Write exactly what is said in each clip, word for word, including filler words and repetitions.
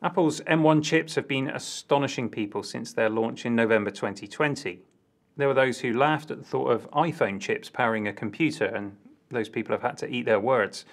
Apple's M one chips have been astonishing people since their launch in November twenty twenty. There were those who laughed at the thought of iPhone chips powering a computer, and those people have had to eat their words.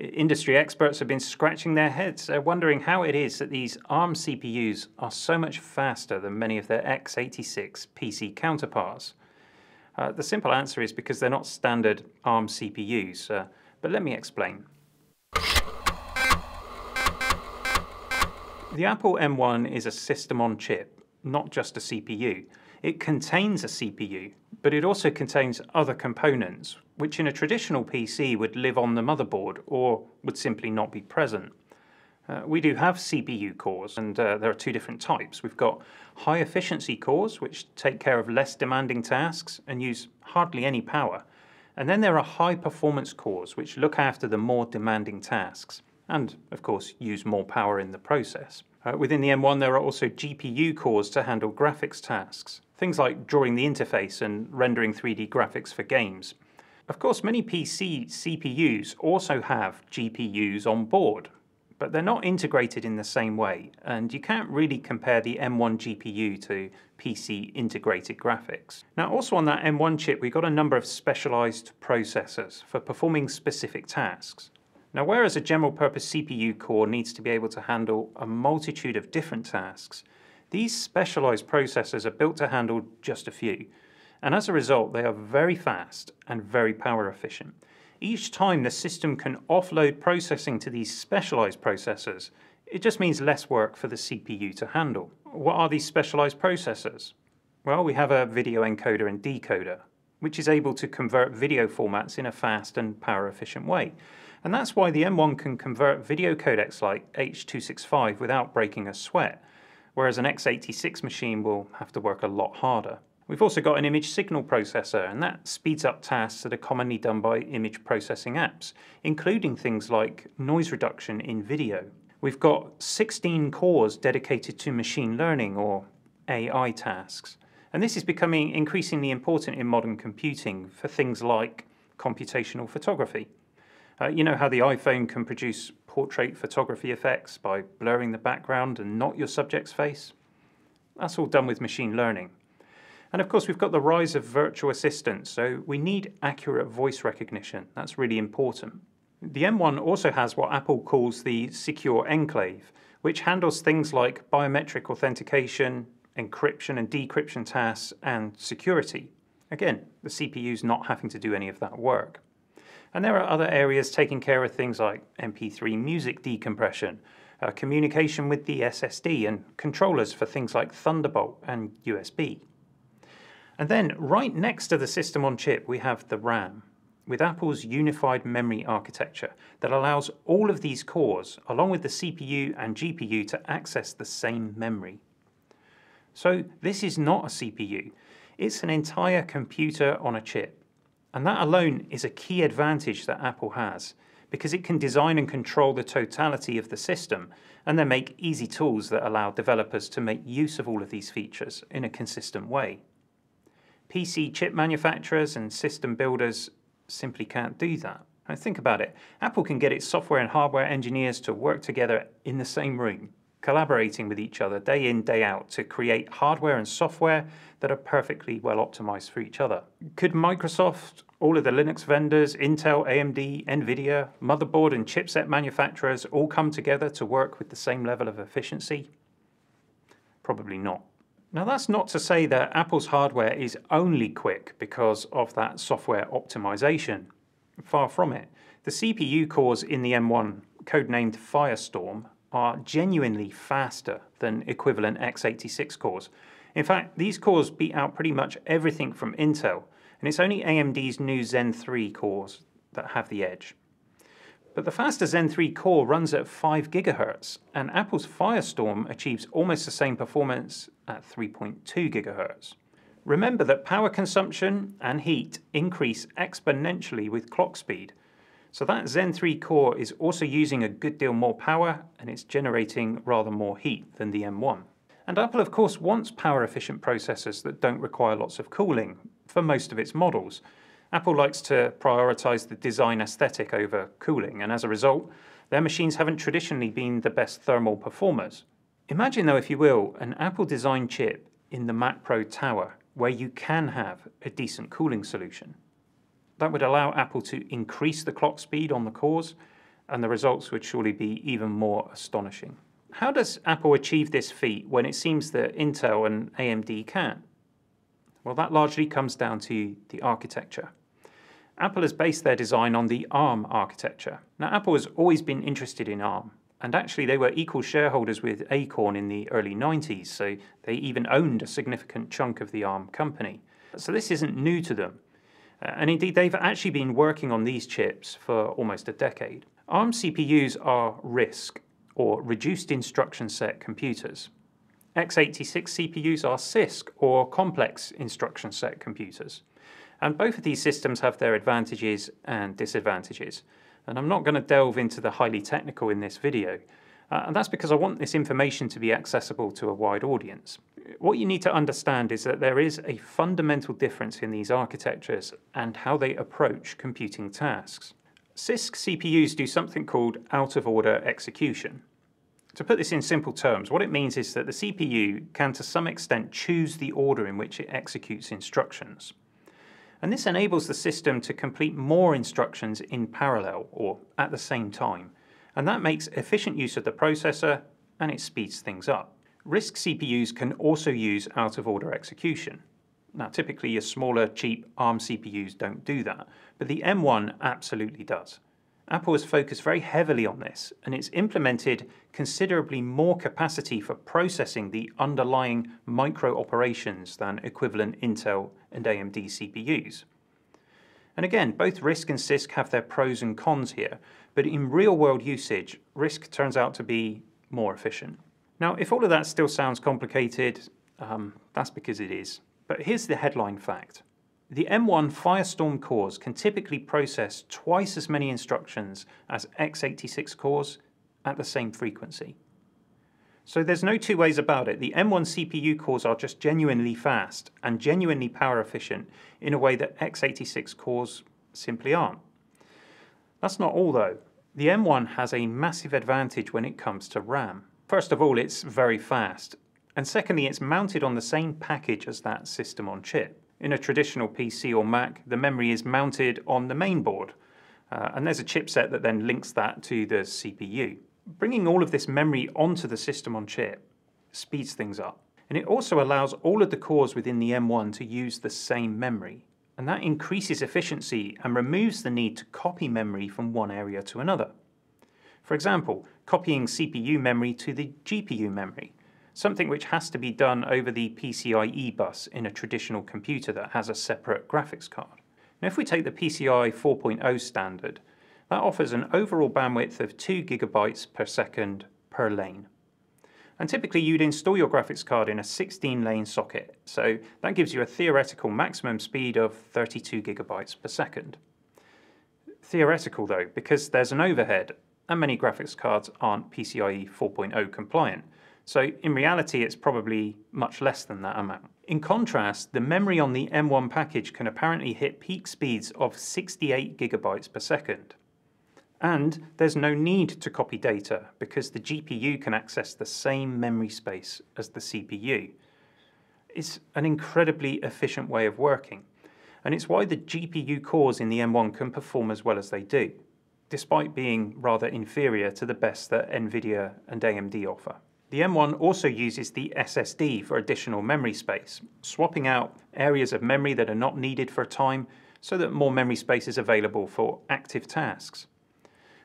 Industry experts have been scratching their heads. They're wondering how it is that these ARM C P Us are so much faster than many of their x eighty-six P C counterparts. Uh, the simple answer is because they're not standard ARM C P Us, uh, but let me explain. The Apple M one is a system on chip, not just a C P U. It contains a C P U, but it also contains other components, which in a traditional P C would live on the motherboard or would simply not be present. Uh, we do have C P U cores, and uh, there are two different types. We've got high efficiency cores, which take care of less demanding tasks and use hardly any power. And then there are high performance cores, which look after the more demanding tasks, and of course use more power in the process. Uh, within the M one there are also G P U cores to handle graphics tasks, things like drawing the interface and rendering three D graphics for games. Of course many P C C P Us also have G P Us on board, but they're not integrated in the same way, and you can't really compare the M one G P U to P C integrated graphics. Now also on that M one chip we got a number of specialised processors for performing specific tasks. Now, whereas a general purpose C P U core needs to be able to handle a multitude of different tasks, these specialized processors are built to handle just a few. And as a result, they are very fast and very power efficient. Each time the system can offload processing to these specialized processors, it just means less work for the C P U to handle. What are these specialized processors? Well, we have a video encoder and decoder, which is able to convert video formats in a fast and power efficient way. And that's why the M one can convert video codecs like H two sixty-five without breaking a sweat, whereas an x eighty-six machine will have to work a lot harder. We've also got an image signal processor, and that speeds up tasks that are commonly done by image processing apps, including things like noise reduction in video. We've got sixteen cores dedicated to machine learning or A I tasks, and this is becoming increasingly important in modern computing for things like computational photography. Uh, you know how the iPhone can produce portrait photography effects by blurring the background and not your subject's face? That's all done with machine learning. And of course we've got the rise of virtual assistants, so we need accurate voice recognition. That's really important. The M one also has what Apple calls the Secure Enclave, which handles things like biometric authentication, encryption and decryption tasks, and security. Again, the C P U's not having to do any of that work. And there are other areas taking care of things like M P three music decompression, uh, communication with the S S D, and controllers for things like Thunderbolt and U S B. And then right next to the system on chip we have the RAM, with Apple's unified memory architecture that allows all of these cores, along with the C P U and G P U, to access the same memory. So this is not a C P U, it's an entire computer on a chip. And that alone is a key advantage that Apple has, because it can design and control the totality of the system, and then make easy tools that allow developers to make use of all of these features in a consistent way. P C chip manufacturers and system builders simply can't do that. Now think about it, Apple can get its software and hardware engineers to work together in the same room, collaborating with each other day in, day out to create hardware and software that are perfectly well optimized for each other. Could Microsoft, all of the Linux vendors, Intel, A M D, Nvidia, motherboard and chipset manufacturers all come together to work with the same level of efficiency? Probably not. Now that's not to say that Apple's hardware is only quick because of that software optimization. Far from it. The C P U cores in the M one, codenamed Firestorm, are genuinely faster than equivalent x eighty-six cores. In fact, these cores beat out pretty much everything from Intel, and it's only A M D's new Zen three cores that have the edge. But the faster Zen three core runs at five gigahertz, and Apple's Firestorm achieves almost the same performance at three point two gigahertz. Remember that power consumption and heat increase exponentially with clock speed, so that Zen three core is also using a good deal more power, and it's generating rather more heat than the M one. And Apple of course wants power efficient processors that don't require lots of cooling for most of its models. Apple likes to prioritise the design aesthetic over cooling, and as a result their machines haven't traditionally been the best thermal performers. Imagine though, if you will, an Apple design chip in the Mac Pro tower where you can have a decent cooling solution. That would allow Apple to increase the clock speed on the cores, and the results would surely be even more astonishing. How does Apple achieve this feat when it seems that Intel and A M D can? Well, that largely comes down to the architecture. Apple has based their design on the ARM architecture. Now, Apple has always been interested in ARM, and actually they were equal shareholders with Acorn in the early nineties, so they even owned a significant chunk of the ARM company. So this isn't new to them. And indeed, they've actually been working on these chips for almost a decade. ARM C P Us are RISC, or reduced instruction set computers. x eighty-six C P Us are CISC, or complex instruction set computers. And both of these systems have their advantages and disadvantages. And I'm not going to delve into the highly technical in this video. Uh, and that's because I want this information to be accessible to a wide audience. What you need to understand is that there is a fundamental difference in these architectures and how they approach computing tasks. CISC C P Us do something called out-of-order execution. To put this in simple terms, what it means is that the C P U can to some extent choose the order in which it executes instructions. And this enables the system to complete more instructions in parallel, or at the same time. And that makes efficient use of the processor, and it speeds things up. RISC C P Us can also use out-of-order execution. Now, typically your smaller, cheap ARM C P Us don't do that, but the M one absolutely does. Apple has focused very heavily on this, and it's implemented considerably more capacity for processing the underlying micro-operations than equivalent Intel and A M D C P Us. And again, both RISC and CISC have their pros and cons here, but in real-world usage, RISC turns out to be more efficient. Now, if all of that still sounds complicated, um, that's because it is. But here's the headline fact. The M one Firestorm cores can typically process twice as many instructions as x eighty-six cores at the same frequency. So there's no two ways about it. The M one C P U cores are just genuinely fast and genuinely power efficient in a way that x eighty-six cores simply aren't. That's not all though. The M one has a massive advantage when it comes to RAM. First of all, it's very fast. And secondly, it's mounted on the same package as that system on chip. In a traditional P C or Mac, the memory is mounted on the mainboard, uh, and there's a chipset that then links that to the C P U. Bringing all of this memory onto the system on chip speeds things up. And it also allows all of the cores within the M one to use the same memory. And that increases efficiency and removes the need to copy memory from one area to another. For example, copying C P U memory to the G P U memory, something which has to be done over the PCIe bus in a traditional computer that has a separate graphics card. Now, if we take the PCIe four point oh standard, that offers an overall bandwidth of two gigabytes per second per lane. And typically you'd install your graphics card in a sixteen lane socket, so that gives you a theoretical maximum speed of thirty-two gigabytes per second. Theoretical though, because there's an overhead, and many graphics cards aren't PCIe four point oh compliant. So in reality, it's probably much less than that amount. In contrast, the memory on the M one package can apparently hit peak speeds of sixty-eight gigabytes per second. And there's no need to copy data because the G P U can access the same memory space as the C P U. It's an incredibly efficient way of working. And it's why the G P U cores in the M one can perform as well as they do, despite being rather inferior to the best that Nvidia and A M D offer. The M one also uses the S S D for additional memory space, swapping out areas of memory that are not needed for a time so that more memory space is available for active tasks.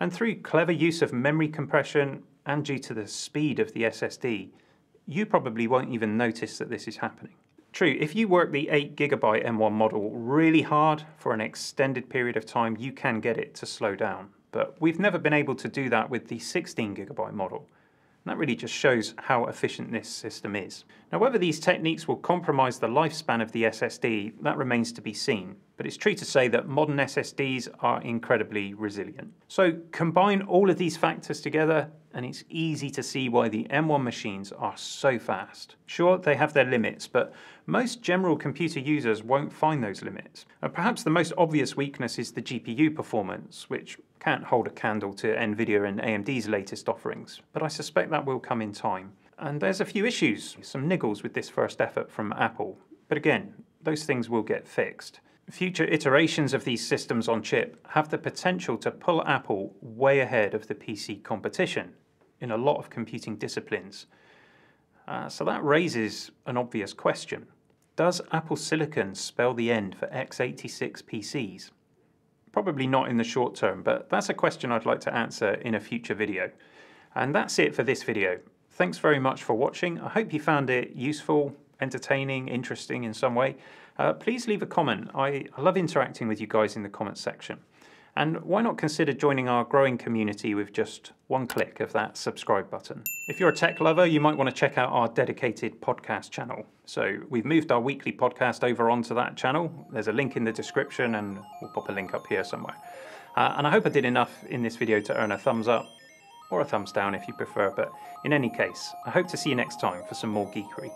And through clever use of memory compression and due to the speed of the S S D, you probably won't even notice that this is happening. True, if you work the eight gigabyte M one model really hard for an extended period of time, you can get it to slow down. But we've never been able to do that with the sixteen gigabyte model. That really just shows how efficient this system is. Now, whether these techniques will compromise the lifespan of the S S D, that remains to be seen. But it's true to say that modern S S Ds are incredibly resilient. So combine all of these factors together, and it's easy to see why the M one machines are so fast. Sure, they have their limits, but most general computer users won't find those limits. And perhaps the most obvious weakness is the G P U performance, which can't hold a candle to Nvidia and A M D's latest offerings, but I suspect that will come in time. And there's a few issues, some niggles with this first effort from Apple. But again, those things will get fixed. Future iterations of these systems on chip have the potential to pull Apple way ahead of the P C competition in a lot of computing disciplines. Uh, so that raises an obvious question. Does Apple Silicon spell the end for x eighty-six P Cs? Probably not in the short term, but that's a question I'd like to answer in a future video. And that's it for this video. Thanks very much for watching. I hope you found it useful, entertaining, interesting in some way. Uh, please leave a comment. I, I love interacting with you guys in the comments section. And why not consider joining our growing community with just one click of that subscribe button. If you're a tech lover, you might want to check out our dedicated podcast channel. So we've moved our weekly podcast over onto that channel. There's a link in the description and we'll pop a link up here somewhere. Uh, and I hope I did enough in this video to earn a thumbs up or a thumbs down if you prefer. But in any case, I hope to see you next time for some more geekery.